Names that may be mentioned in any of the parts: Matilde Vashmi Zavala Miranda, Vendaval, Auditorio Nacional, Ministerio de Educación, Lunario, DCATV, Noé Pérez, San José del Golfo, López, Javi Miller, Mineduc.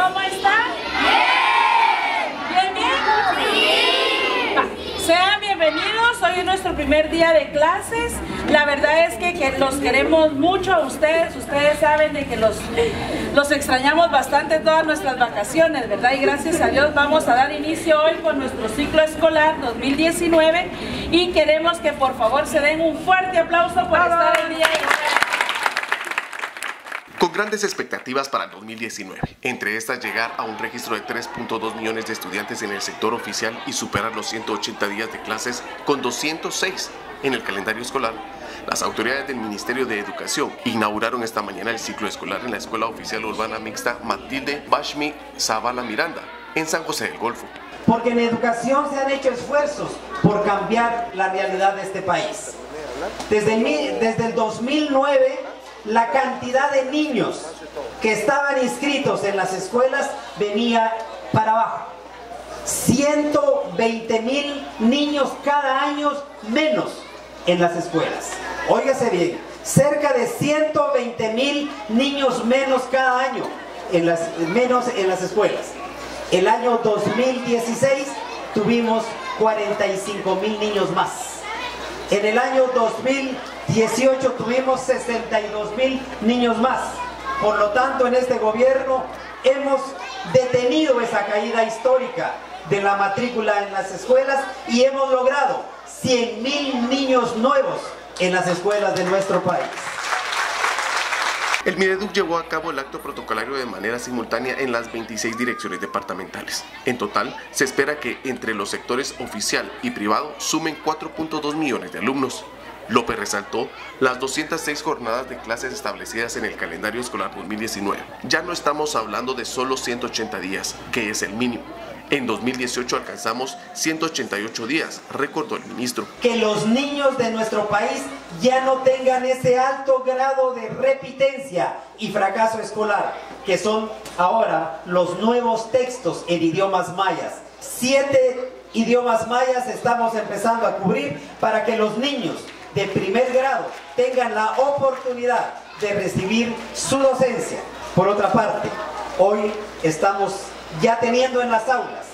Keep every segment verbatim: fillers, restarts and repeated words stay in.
¿Cómo están? ¡Bien! ¿Bien, bien? Sí. Sean bienvenidos, hoy es nuestro primer día de clases. La verdad es que, que los queremos mucho a ustedes. Ustedes saben de que los, los extrañamos bastante todas nuestras vacaciones, ¿verdad? Y gracias a Dios vamos a dar inicio hoy con nuestro ciclo escolar dos mil diecinueve y queremos que por favor se den un fuerte aplauso por estar el día de hoy. Con grandes expectativas para el dos mil diecinueve, entre estas llegar a un registro de tres punto dos millones de estudiantes en el sector oficial y superar los ciento ochenta días de clases con doscientos seis en el calendario escolar, las autoridades del Ministerio de Educación inauguraron esta mañana el ciclo escolar en la Escuela Oficial Urbana Mixta Matilde Vashmi Zavala Miranda, en San José del Golfo. Porque en educación se han hecho esfuerzos por cambiar la realidad de este país. Desde el, desde el dos mil nueve... la cantidad de niños que estaban inscritos en las escuelas venía para abajo. ciento veinte mil niños cada año menos en las escuelas. Óigase bien, cerca de ciento veinte mil niños menos cada año, en las, menos en las escuelas. El año dos mil dieciséis tuvimos cuarenta y cinco mil niños más. En el año dos mil dieciocho tuvimos sesenta y dos mil niños más. Por lo tanto, en este gobierno hemos detenido esa caída histórica de la matrícula en las escuelas y hemos logrado cien mil niños nuevos en las escuelas de nuestro país. El Mineduc llevó a cabo el acto protocolario de manera simultánea en las veintiséis direcciones departamentales. En total, se espera que entre los sectores oficial y privado sumen cuatro punto dos millones de alumnos. López resaltó las doscientas seis jornadas de clases establecidas en el calendario escolar dos mil diecinueve. Ya no estamos hablando de solo ciento ochenta días, que es el mínimo. En dos mil dieciocho alcanzamos ciento ochenta y ocho días, recordó el ministro. Que los niños de nuestro país ya no tengan ese alto grado de repitencia y fracaso escolar, que son ahora los nuevos textos en idiomas mayas. Siete idiomas mayas estamos empezando a cubrir para que los niños de primer grado tengan la oportunidad de recibir su docencia. Por otra parte, hoy estamos ya teniendo en las aulas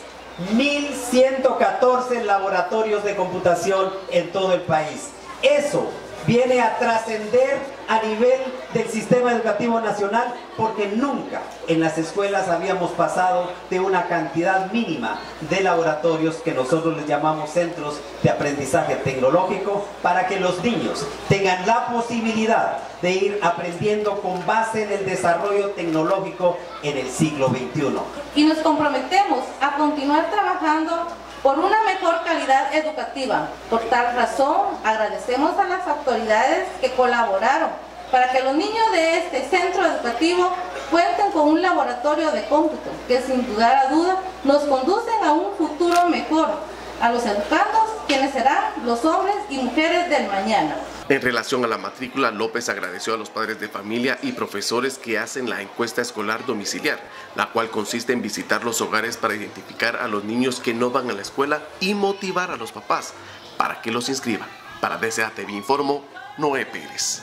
mil ciento catorce laboratorios de computación en todo el país. Eso viene a trascender a nivel del sistema educativo nacional porque nunca en las escuelas habíamos pasado de una cantidad mínima de laboratorios que nosotros les llamamos centros de aprendizaje tecnológico para que los niños tengan la posibilidad de ir aprendiendo con base en el desarrollo tecnológico en el siglo veintiuno. Y nos comprometemos a continuar trabajando por una mejor calidad educativa. Por tal razón, agradecemos a las autoridades que colaboraron para que los niños de este centro educativo cuenten con un laboratorio de cómputo que sin dudar a duda nos conducen a un futuro mejor, a los educandos quienes serán los hombres y mujeres del mañana. En relación a la matrícula, López agradeció a los padres de familia y profesores que hacen la encuesta escolar domiciliar, la cual consiste en visitar los hogares para identificar a los niños que no van a la escuela y motivar a los papás para que los inscriban. Para D C A T V informó Noé Pérez.